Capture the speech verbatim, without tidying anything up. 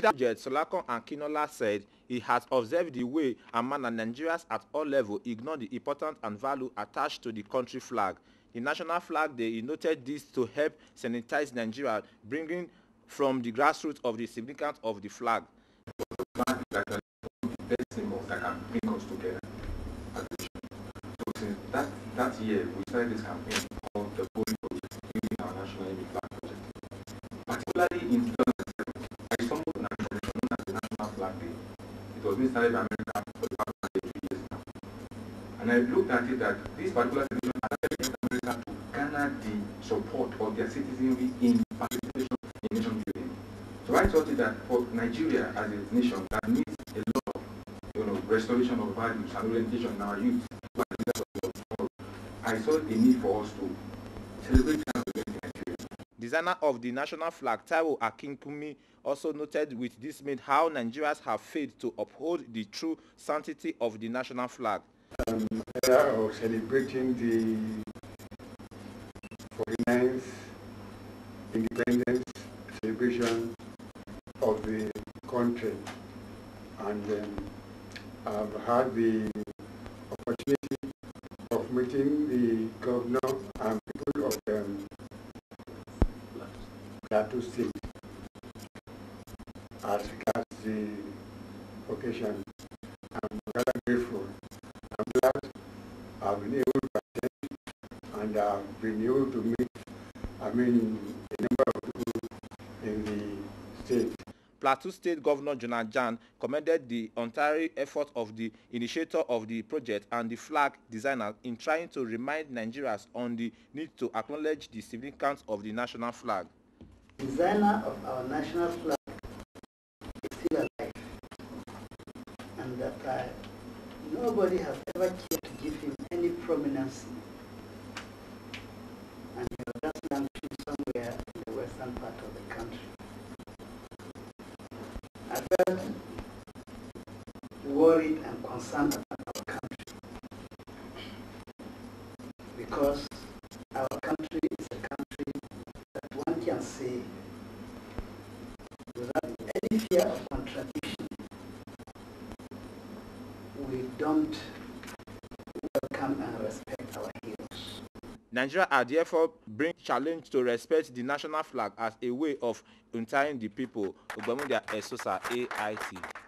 Judge Solakon and Kinola said he has observed the way and manner Nigerians at all levels ignore the importance and value attached to the country flag. The national flag day noted this to help sanitize Nigeria, bringing from the grassroots of the significance of the flag. The flag is actually the best symbol that can bring us together. So since that, that year, we started this campaign called the Holy Project, using our national image flag project. Particularly in two thousand seven, I stumbled on a tradition known as the National Flag Day. It was being started by America for the past three years now. And I looked at it that this particular tradition allowed America to garner the support of their citizenry in participation in nation building. So I thought that for Nigeria as a nation that needs a lot of you know, restoration of values and orientation in our youth, I saw the need for us to celebrate Nigeria. Designer of the national flag, Taiwo Akinkunmi, also noted with dismay how Nigerians have failed to uphold the true sanctity of the national flag. Um, era of celebrating the forty-ninth independence celebration of the country, and um, I've had the opportunity of meeting the governor and people of um, Plateau State as regards the occasion. I'm rather grateful. I'm glad I've been able to attend, and I've been able to meet, I mean, a number of people in the state. Plateau State Governor Jonah Jang commended the untiring effort of the initiator of the project and the flag designer in trying to remind Nigerians on the need to acknowledge the significance of the national flag. The designer of our national flag is still alive, and that uh, nobody has ever cared to give him any prominence, and he was just languishing somewhere in the western part of the country. I felt worried and concerned about our country, because our country is a country can say without any fear of contradiction, we don't welcome and respect our heroes. Nigeria are therefore bring challenge to respect the national flag as a way of untying the people. Obamundia Esosa, A I T.